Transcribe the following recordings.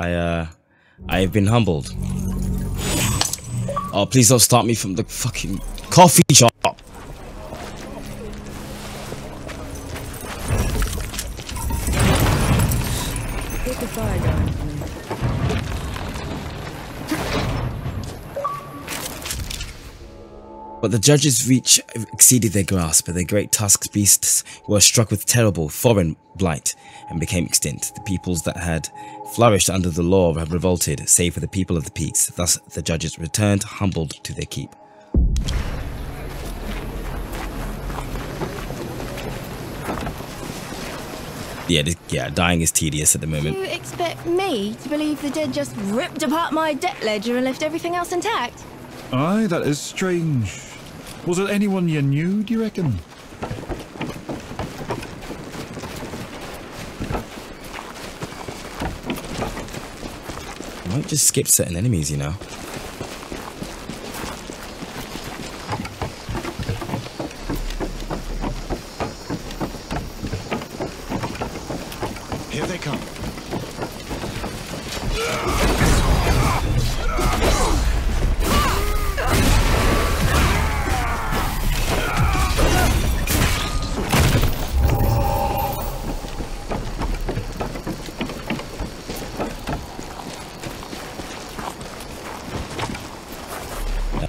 I've been humbled. Oh, please don't stop me from the fucking coffee shop. But the judges' reach exceeded their grasp, but the great tusked beasts were struck with terrible foreign blight and became extinct. The peoples that had flourished under the law have revolted, save for the people of the peaks. Thus the judges returned humbled to their keep. Yeah, dying is tedious at the moment. Do you expect me to believe the dead just ripped apart my debt ledger and left everything else intact? Aye, that is strange. Was it anyone you knew, do you reckon? I might just skip certain enemies, you know. Here they come.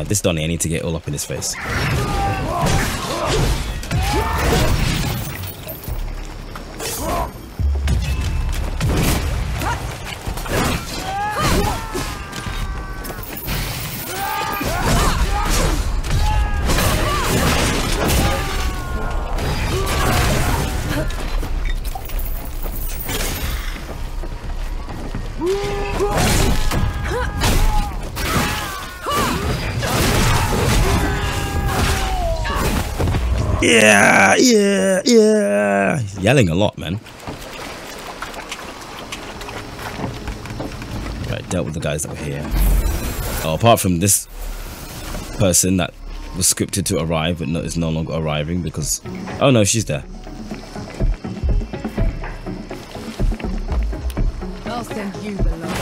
This Donnie, I need to get all up in his face. Yeah. He's yelling a lot, man. Right, dealt with the guys that were here. Oh, apart from this person that was scripted to arrive but is no longer arriving because... Oh no, she's there. I'll send you the love.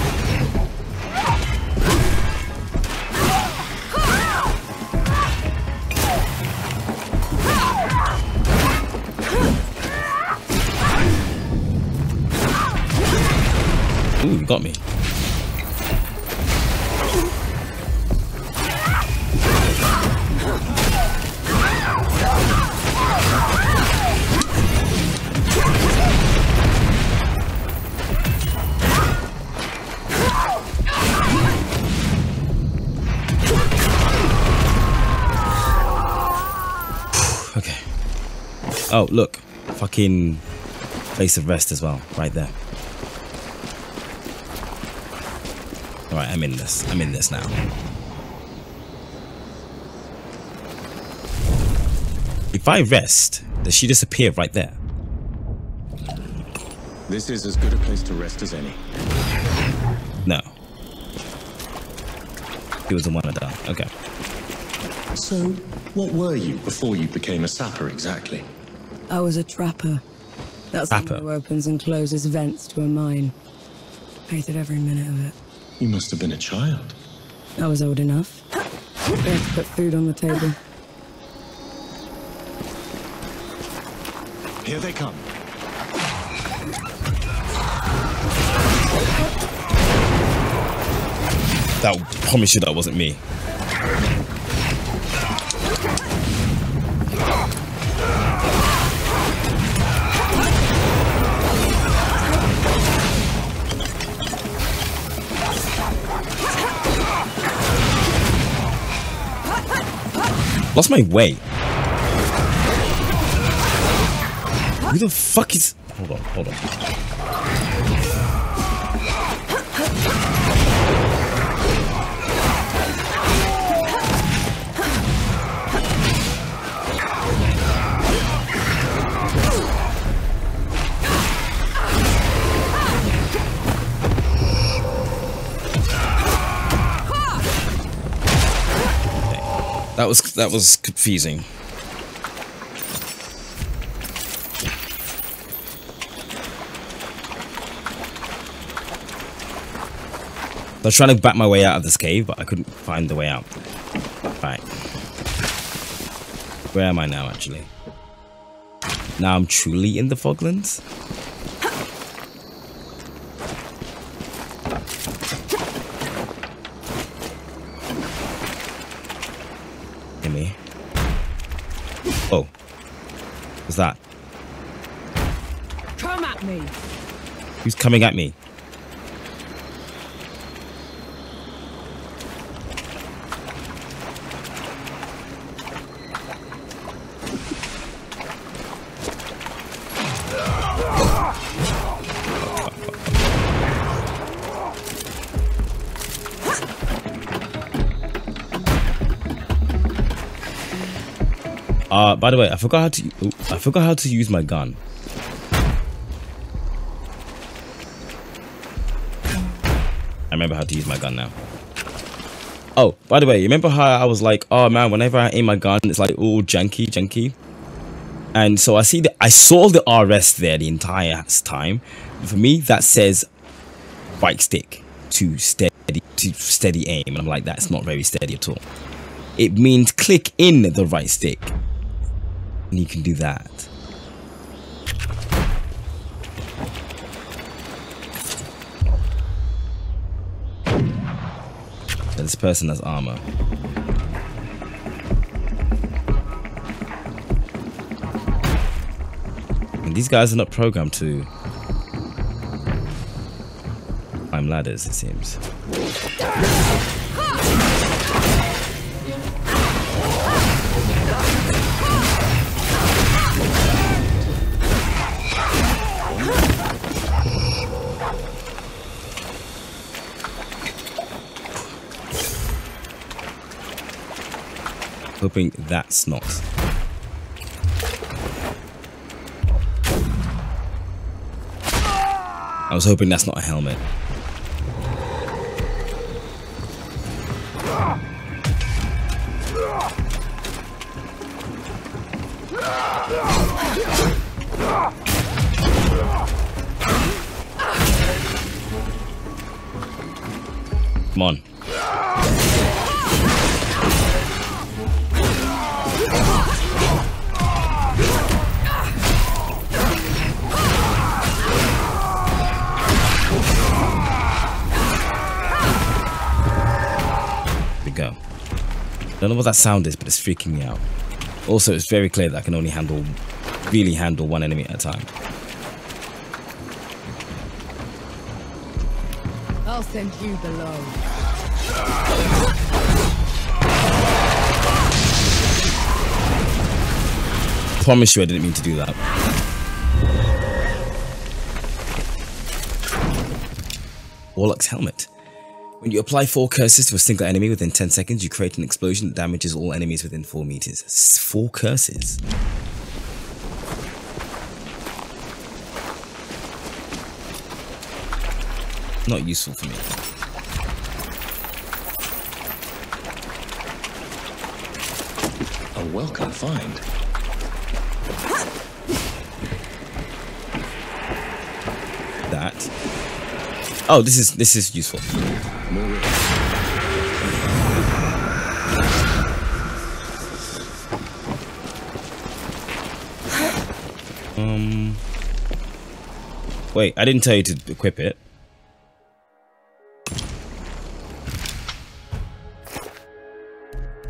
Ooh, you got me. Okay. Oh, look. Fucking place of rest as well. Right there. Alright, I'm in this. I'm in this now. If I rest, does she disappear right there? This is as good a place to rest as any. No. He was the one I died. Okay. So, what were you before you became a sapper exactly? I was a trapper. That's the one who opens and closes vents to a mine. Hated every minute of it. You must have been a child. I was old enough. They had to put food on the table. Here they come. That, promise you that wasn't me. Lost my way. Who the fuck is... Hold on, hold on. That was confusing. I was trying to back my way out of this cave, but I couldn't find the way out. Right. Where am I now, actually? Now I'm truly in the Foglands? Hear me. Oh. What's that? Come at me. Who's coming at me? By the way, I forgot how to use my gun. I remember how to use my gun now. Oh, by the way, you remember how I was like, oh man, whenever I aim my gun, it's like all janky. And so I saw the RS there the entire time. For me, that says right stick to steady aim, and I'm like, that's not very steady at all. It means click in the right stick. And you can do that. So this person has armor. And these guys are not programmed to climb ladders, it seems. Hoping that's not. I was hoping that's not a helmet. Come on. I don't know what that sound is, but it's freaking me out. Also, it's very clear that I can only really handle one enemy at a time. I'll send you below. I promise you I didn't mean to do that. Warlock's helmet. When you apply 4 curses to a single enemy within 10 seconds, you create an explosion that damages all enemies within 4 meters. 4 curses. Not useful for me. A welcome find. That. Oh, this is useful. Wait, I didn't tell you to equip it.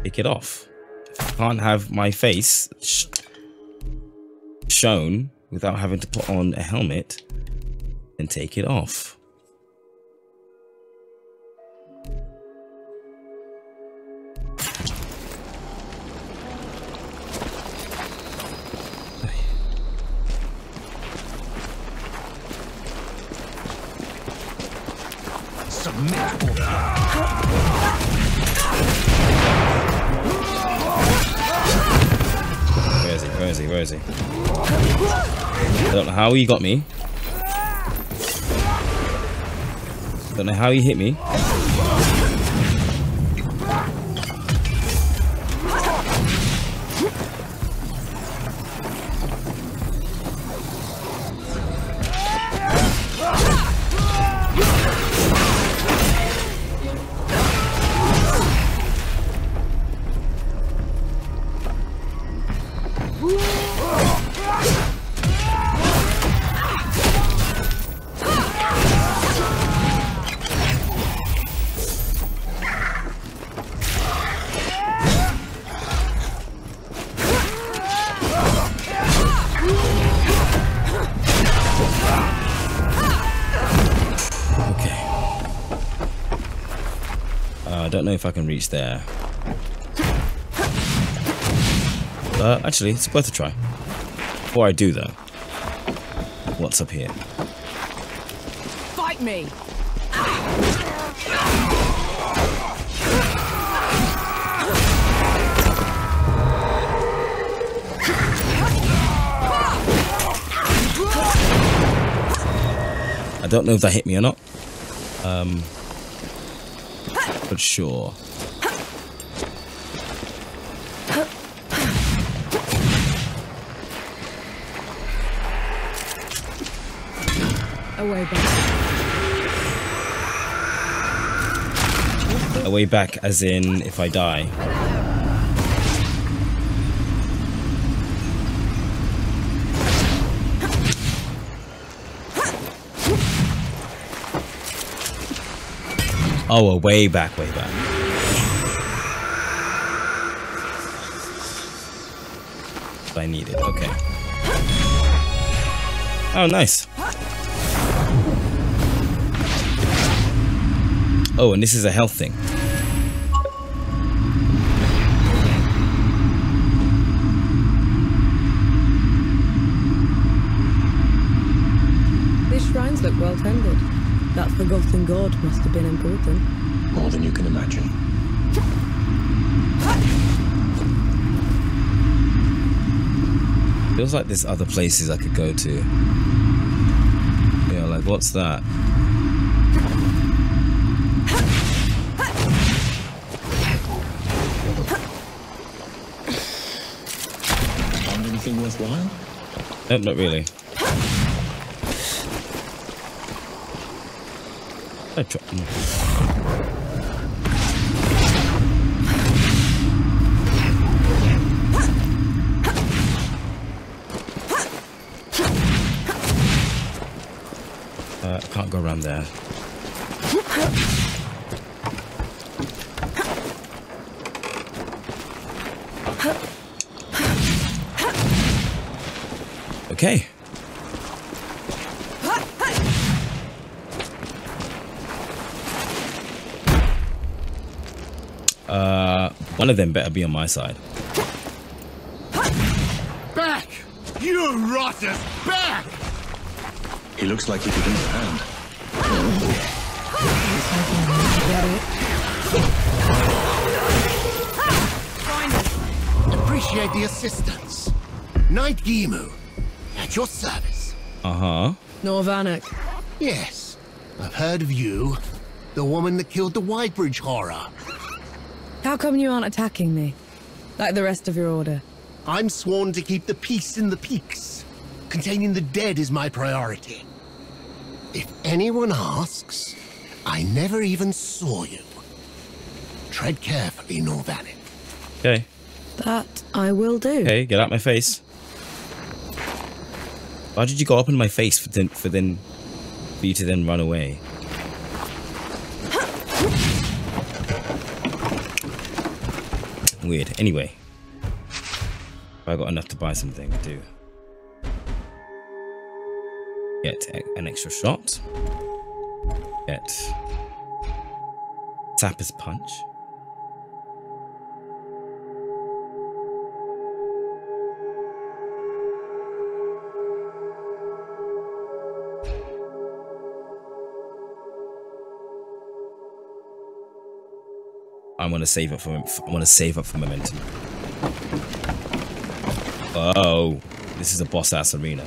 Take it off. I can't have my face shown without having to put on a helmet and take it off. Where is he? I don't know how he got me. I don't know how he hit me. don't know if I can reach there. Actually, it's worth a try. Before I do, though, what's up here? Fight me! I don't know if that hit me or not, but sure. Away back. Away back as in if I die. Oh, away back, way back. I need it, okay. Oh, nice. Oh, and this is a health thing. These shrines look well tended. That forgotten god must have been important. More than you can imagine. Feels like there's other places I could go to. Yeah, like what's that? Worthwhile? Nope, not really. I dropped them. Can't go around there. Okay. One of them better be on my side. Back! You rotters! Back! He looks like he could use a hand. Appreciate the assistance. Knight Gimu. At your service. Uh-huh. Nor Vanek. Yes. I've heard of you. The woman that killed the Whitebridge Horror. How come you aren't attacking me? Like the rest of your order. I'm sworn to keep the peace in the peaks. Containing the dead is my priority. If anyone asks, I never even saw you. Tread carefully, Nor Vanek. Okay. That I will do. Okay, get out my face. Why did you go up in my face for you to then run away? Weird. Anyway, I got enough to buy something too. Get an extra shot. Get Sapper's Punch. I want to save up for momentum. Oh, this is a boss ass arena.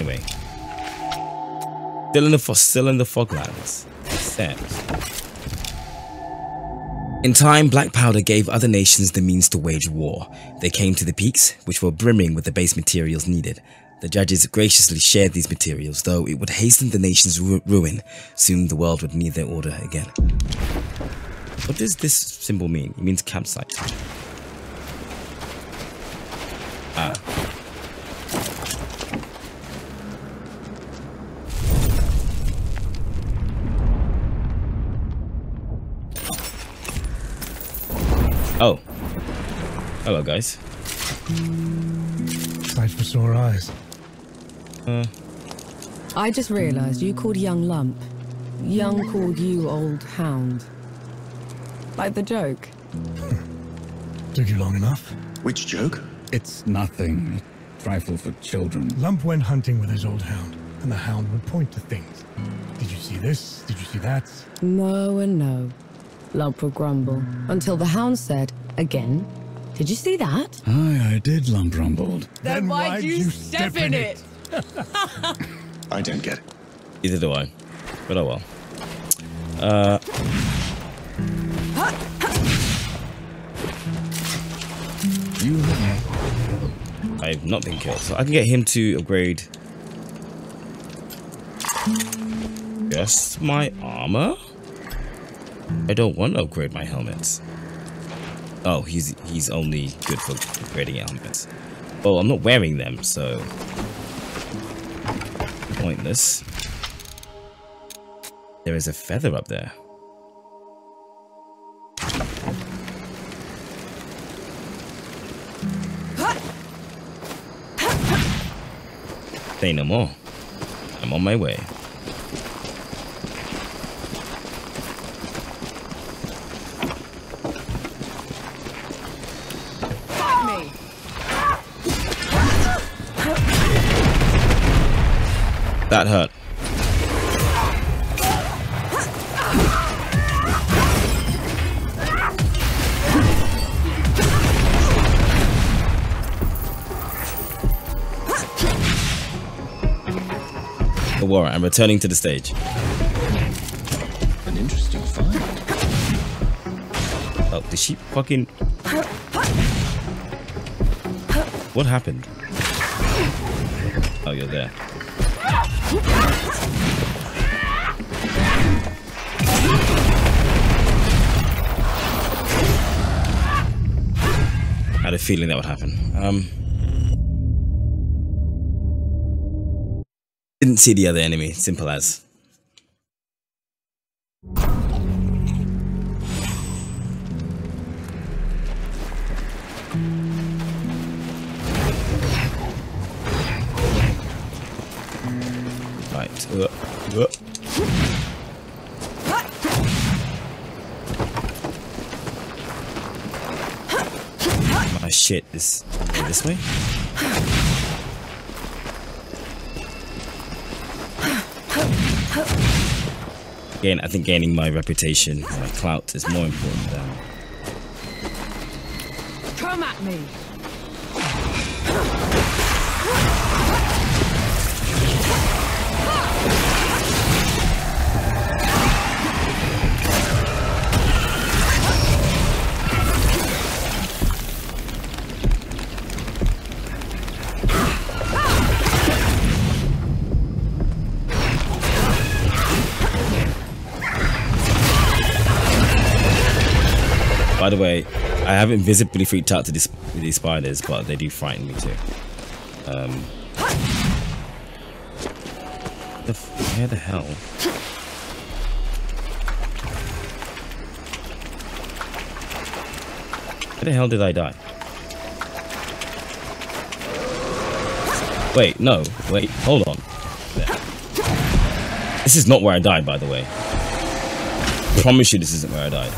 Anyway, still in the foglands. In time, black powder gave other nations the means to wage war. They came to the peaks, which were brimming with the base materials needed. The judges graciously shared these materials, though it would hasten the nation's ruin. Soon the world would need their order again. What does this symbol mean? It means campsite. Ah. Oh. Hello, guys. Sight for sore eyes. I just realized you called Young Lump. Young called you Old Hound. Like the joke. Took you long enough. Which joke? It's nothing. A trifle for children. Lump went hunting with his old hound, and the hound would point to things. Did you see this? Did you see that? No and no. Lump would grumble, until the hound said, again, did you see that? Aye, I did, Lump rumbled. Then why'd you step in it? I don't get it. Either do I. But oh well. I've not been killed, so I can get him to upgrade just my armor. I don't want to upgrade my helmets. Oh, he's only good for upgrading helmets. Well, I'm not wearing them, so pointless. There is a feather up there. Say no more. I'm on my way. That hurt. Don't worry, I'm returning to the stage. An interesting find. Oh, did she fucking... What happened? Oh, you're there. I had a feeling that would happen. Didn't see the other enemy, simple as. Right. My shit is this way. Again, I think gaining my reputation, my clout, is more important than... Come at me! By the way, I haven't visibly freaked out to these spiders, but they do frighten me too. Where the hell? Where the hell did I die? Wait, no, wait, hold on. There. This is not where I died, by the way. I promise you this isn't where I died.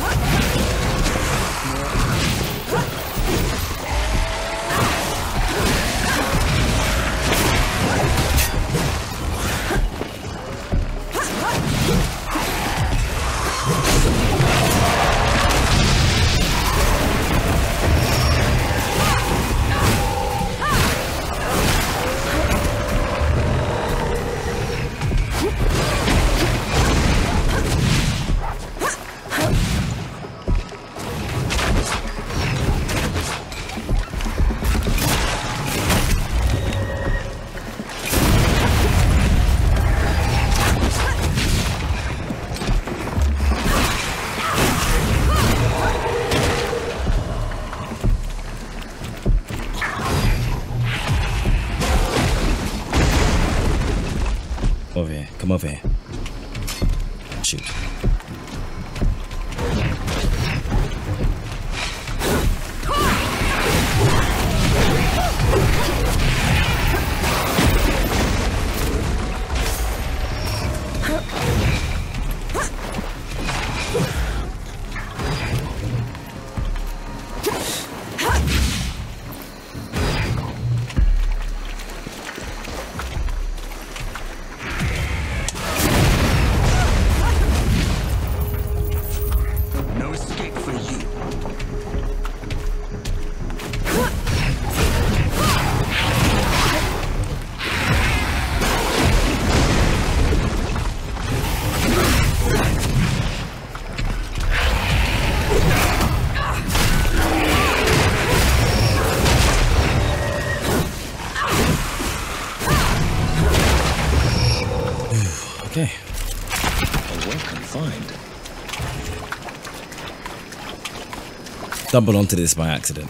stumbled onto this by accident.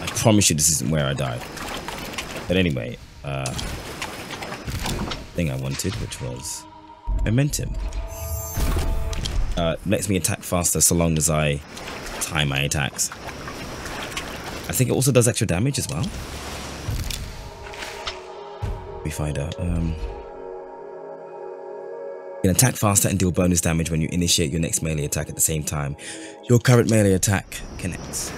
I promise you this isn't where I died. But anyway, thing I wanted, which was momentum. Lets me attack faster so long as I time my attacks. I think it also does extra damage as well. We find out. You can attack faster and deal bonus damage when you initiate your next melee attack at the same time your current melee attack connects.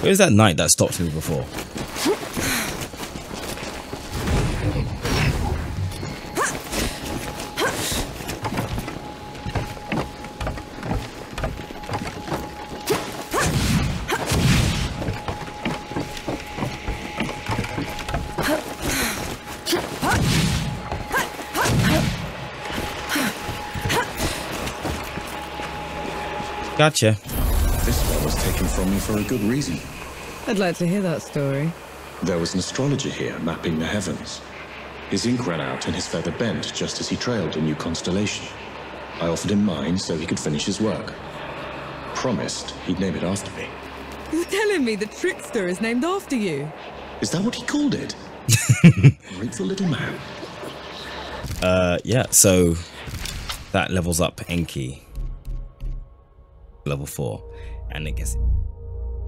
Where's that knight that stopped me before? Gotcha. This one was taken from me for a good reason. I'd like to hear that story. There was an astrologer here mapping the heavens. His ink ran out and his feather bent just as he trailed a new constellation. I offered him mine so he could finish his work. Promised he'd name it after me. You're telling me the trickster is named after you? Is that what he called it? Grateful little man. Yeah, so that levels up Enki. Level 4. And it gets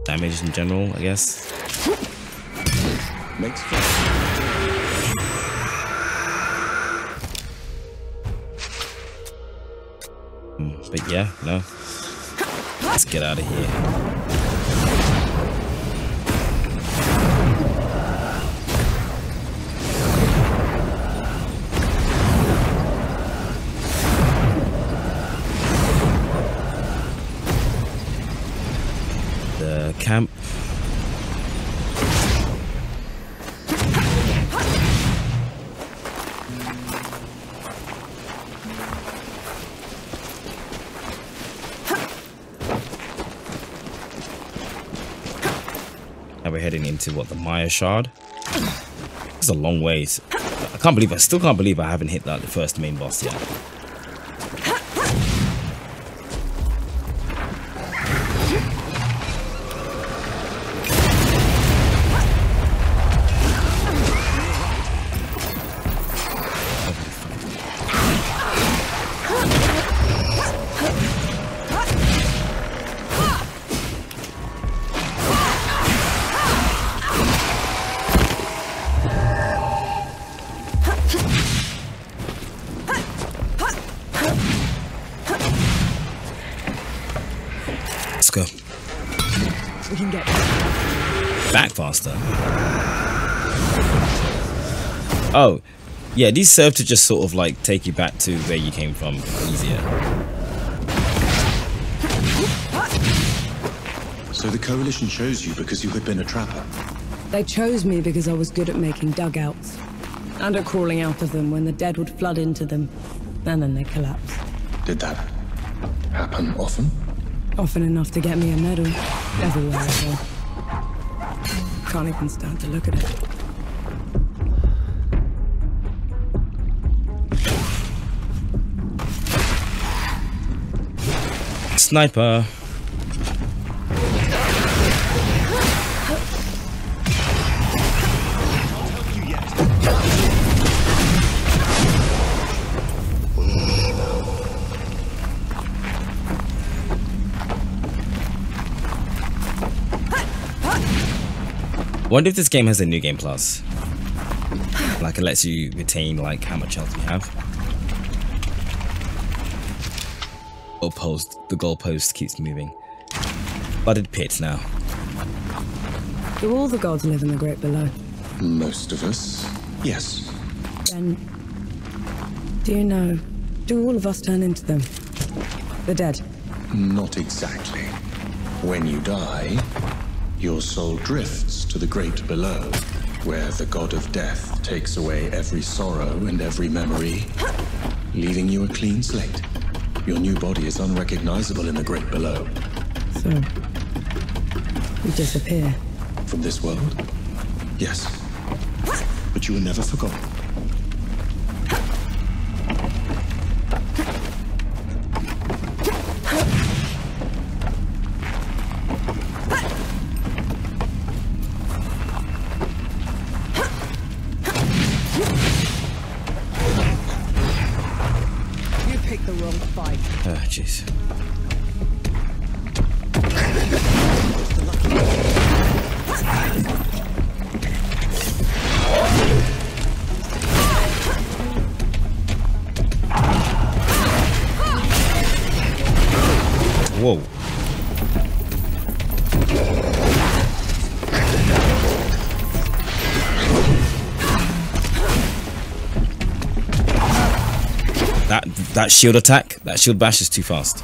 damage in general, I guess. Makes but yeah, no. Let's get out of here. Camp. Now we're heading into what, the Mire Shard? It's a long ways. I still can't believe I haven't hit that the first main boss yet. Oh, yeah, these serve to just sort of like take you back to where you came from easier. So the Coalition chose you because you had been a trapper? They chose me because I was good at making dugouts. And at crawling out of them when the dead would flood into them. And then they collapsed. Did that happen often? Often enough to get me a medal. Everywhere I go. Can't even stand to look at it. Sniper. Wonder if this game has a new game plus. Like it lets you retain like how much health you have. Or post the goalpost keeps moving. Budded pit now. Do all the gods live in the grave below? Most of us, yes. Then do you know, do all of us turn into them? The dead? Not exactly. When you die, Your soul drifts to the great below, where the god of death takes away every sorrow and every memory, leaving you a clean slate. Your new body is unrecognizable in the great below. So, you disappear. From this world? Yes. But you were never forgotten. That shield attack, that shield bash is too fast.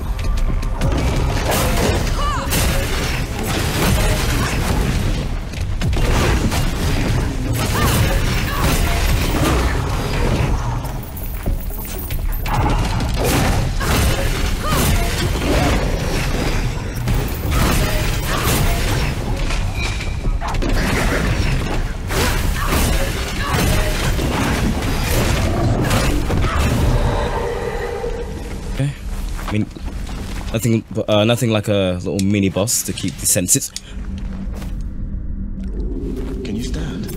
Nothing like a little mini boss to keep the senses. Can you stand?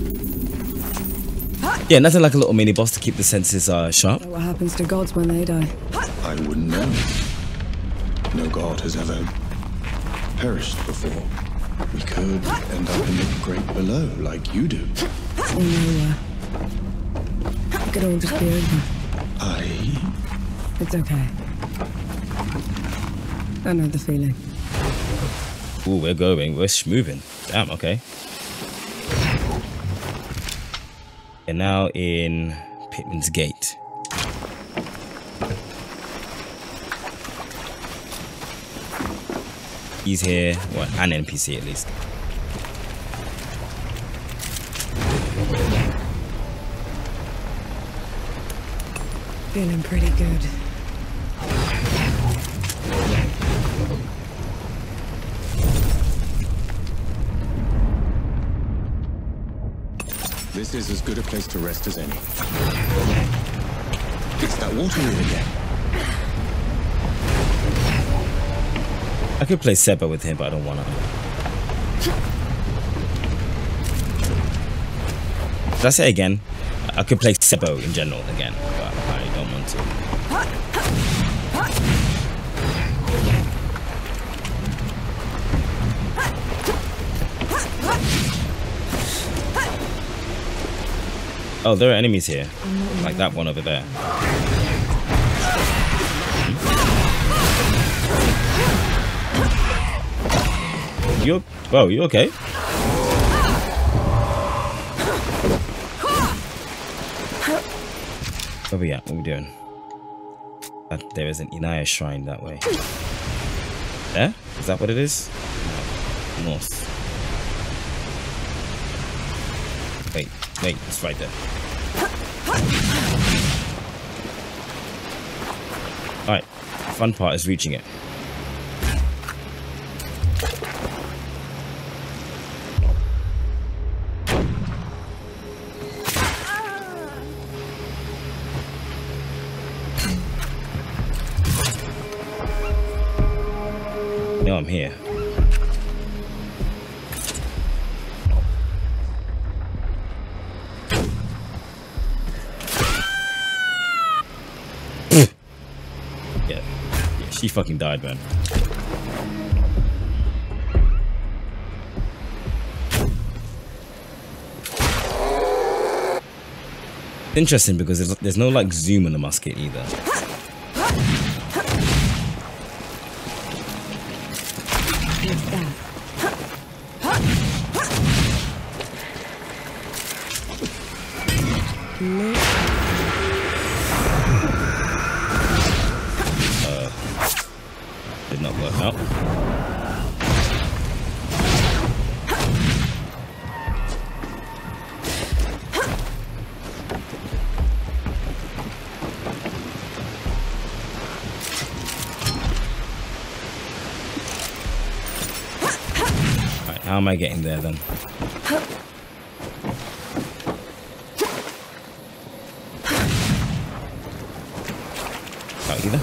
Yeah, nothing like a little mini boss to keep the senses sharp. What happens to gods when they die? I wouldn't know. No god has ever perished before. We could end up in the great below, like you do. It could all just be over. It's okay. I know the feeling. Ooh, we're schmoving. Damn, okay. We're now in Pittman's Gate. He's here, well, an NPC at least. Feeling pretty good. This is as good a place to rest as any. It's that water room again. I could play Seba with him, but I don't want to. Did I say again? I could play Sebo in general again, but I don't want to. Oh, there are enemies here, like that one over there. You okay? Where we at? What are we doing? There is an Inaya shrine that way. There? Is that what it is? No. North. Wait, it's right there. Alright, the fun part is reaching it. Now I'm here. She fucking died, man. Interesting because there's no like zoom in the musket either. Did not work out. How am I getting there then? Not either.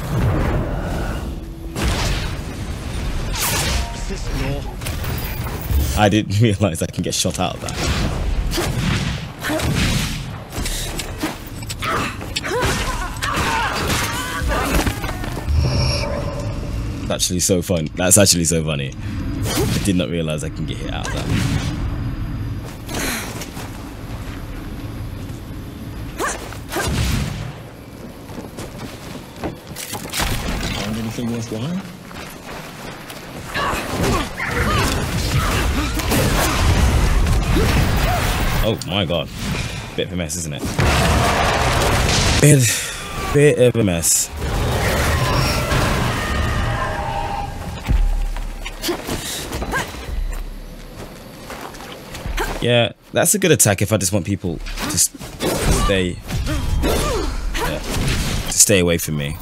I didn't realize I can get shot out of that. Actually so fun. That's actually so funny. I did not realize I can get hit out of that. Find anything worthwhile? Oh my god. Bit of a mess, isn't it? Bit of a mess. Yeah, that's a good attack if I just want people to stay away from me.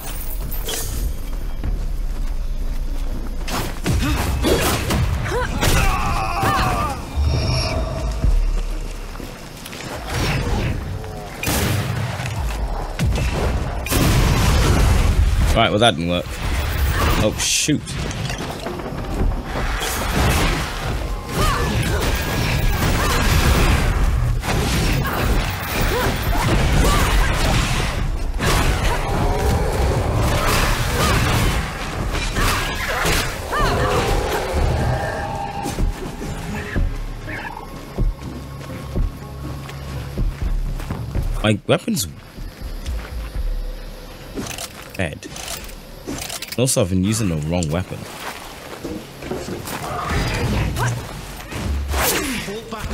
Right, well that didn't work. Oh shoot. My weapon's dead. Also, I've been using the wrong weapon.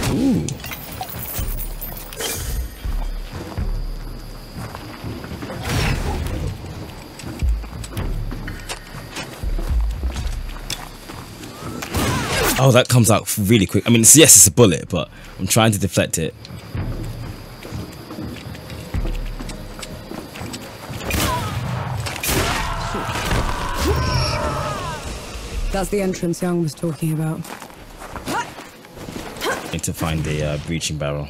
Ooh. Oh, that comes out really quick. I mean, it's, yes, it's a bullet, but I'm trying to deflect it. That's the entrance Young was talking about. I need to find the breaching barrel.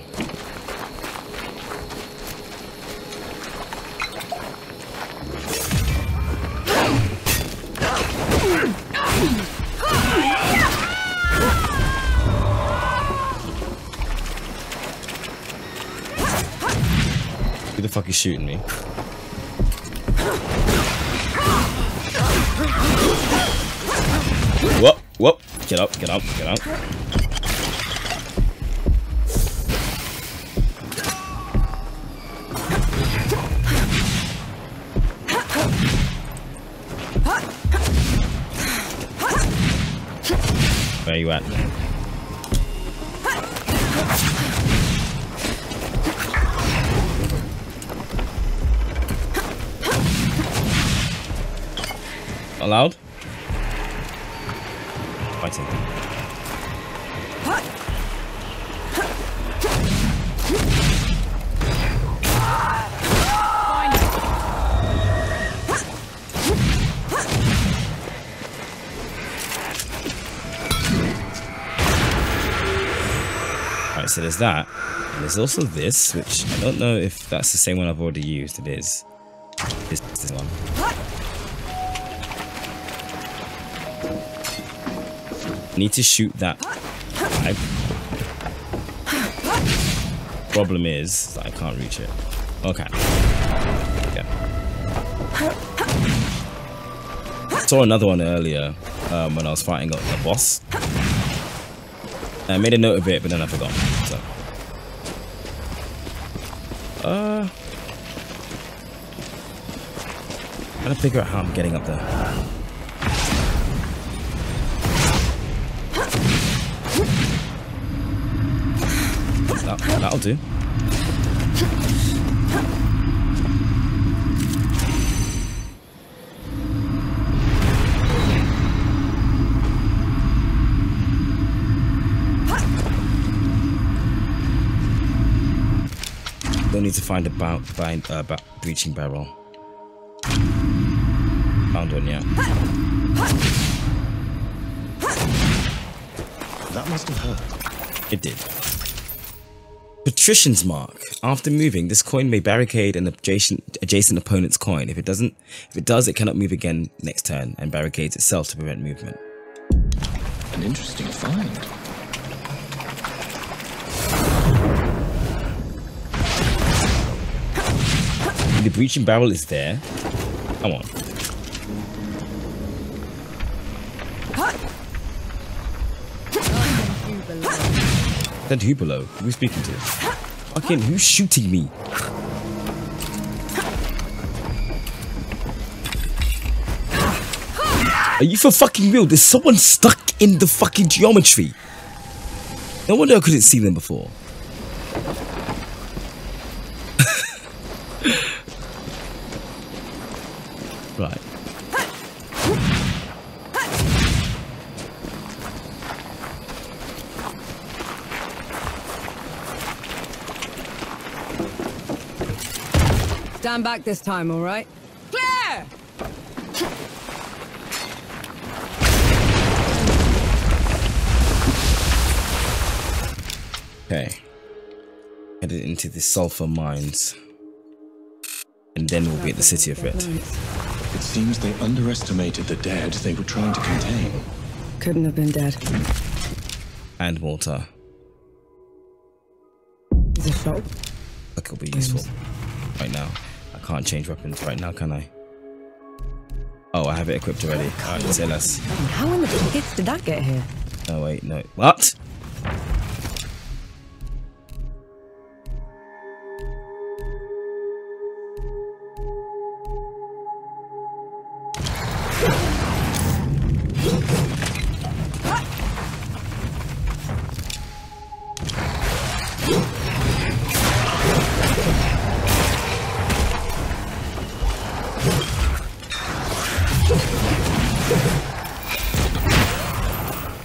Who the fuck is shooting me? Whoop, whoop, get up, get up, get up. Where you at? Not loud? Fighting. Alright, so there's that. And there's also this, which I don't know if that's the same one I've already used. It is. It's this one. Need to shoot that vibe. Problem is that I can't reach it. Okay. Yeah. Saw another one earlier when I was fighting up the boss. I made a note of it, but then I forgot. So. I'm trying to figure out how I'm getting up there. That'll do. Don't need to find a breaching barrel. Found one, yeah. That must have hurt. It did. Patrician's mark. After moving, this coin may barricade an adjacent opponent's coin. If it does, it cannot move again next turn and barricades itself to prevent movement. An interesting find. The breaching barrel is there. Come on. Then who below? Who are we speaking to? Fucking who's shooting me? Are you for fucking real? There's someone stuck in the fucking geometry. No wonder I couldn't see them before. Right. Stand back this time, all right? Clear! Okay. Headed into the sulfur mines. And then we'll be at the city of Red. It seems they underestimated the dead they were trying to contain. Couldn't have been dead. And water. Is it shot? That could be useful. Right now. I can't change weapons right now, can I? Oh, I have it equipped already. Alright, let's say less. How in the fuck did that get here? Oh wait, no. What?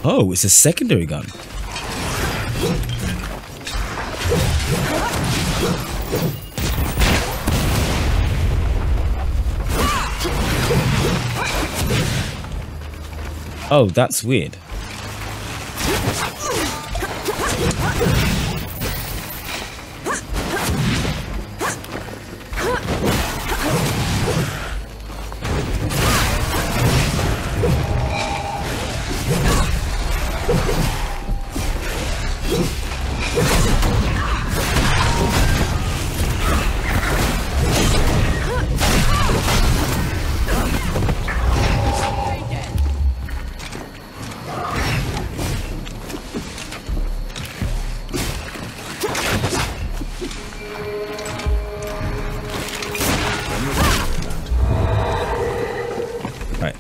Oh, it's a secondary gun. Oh, that's weird.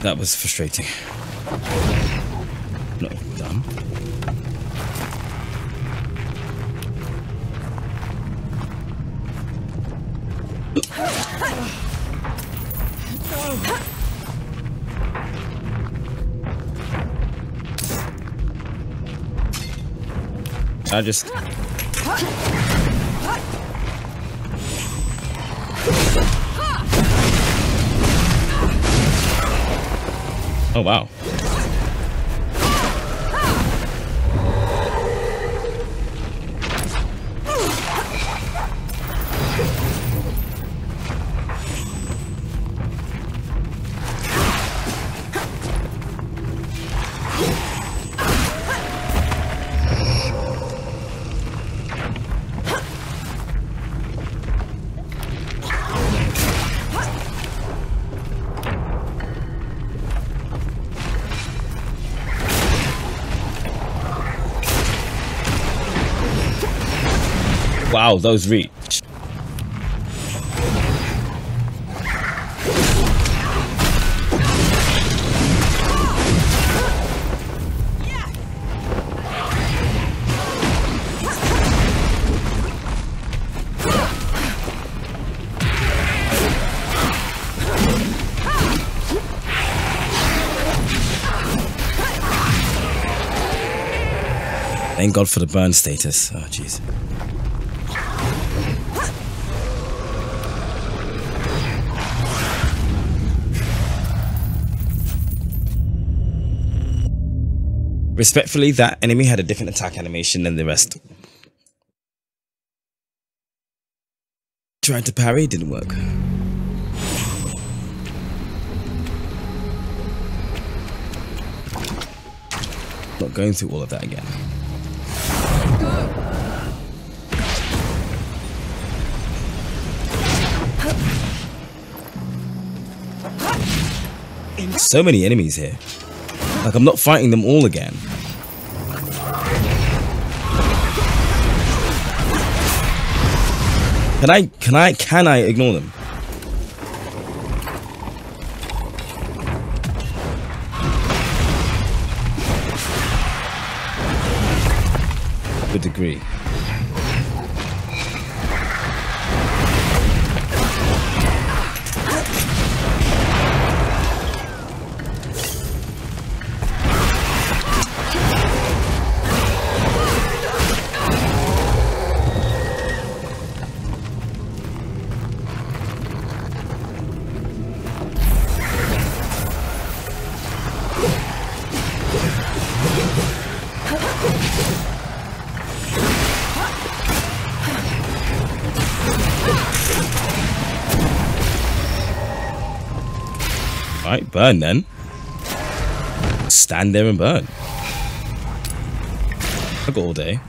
That was frustrating. Not all done. I just... Oh wow. Wow, those reach. Thank God for the burn status. Oh, jeez. Respectfully, that enemy had a different attack animation than the rest. Tried to parry, didn't work. Not going through all of that again. So many enemies here. Like, I'm not fighting them all again. Can I ignore them? To a degree. Right, burn then. Stand there and burn. I got all day.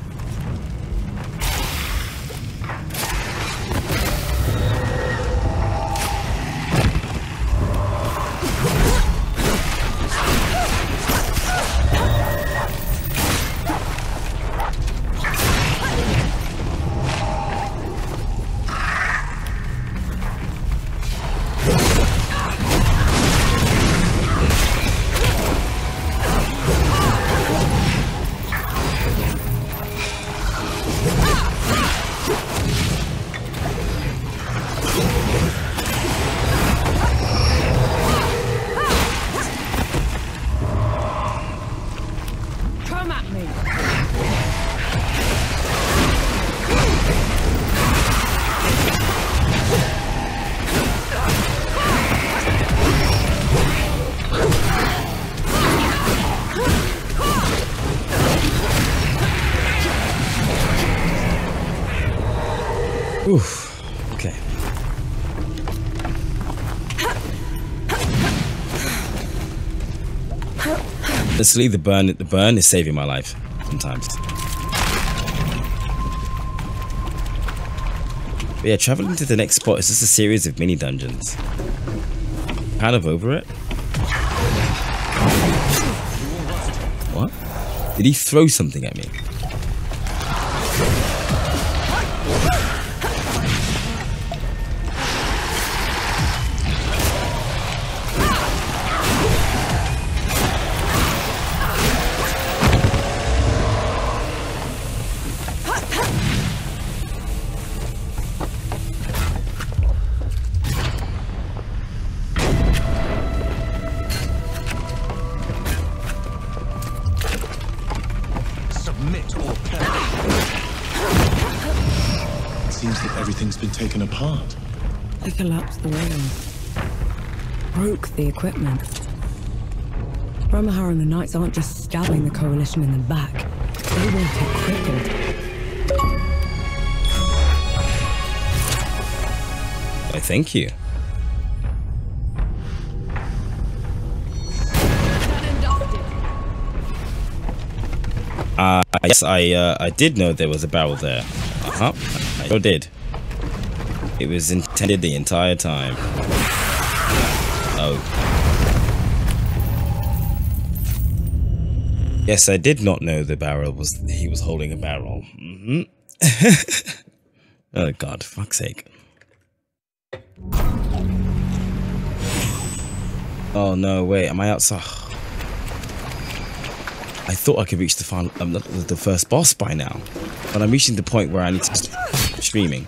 Oof, okay. Honestly, the burn is saving my life sometimes. But yeah, traveling to the next spot is just a series of mini dungeons. Kind of over it. What? Did he throw something at me? Collapsed the rails, broke the equipment. Ramahara and the Knights aren't just stabbing the Coalition in the back, they want it crippled. I thank you. Yes, I did know there was a barrel there. I sure did. It was intended the entire time. Oh. Yes, I did not know the barrel was... He was holding a barrel. Mm-hmm. Oh, God. Fuck's sake. Oh, no. Wait. Am I outside? I thought I could reach the final... the first boss by now. But I'm reaching the point where I need to... Streaming.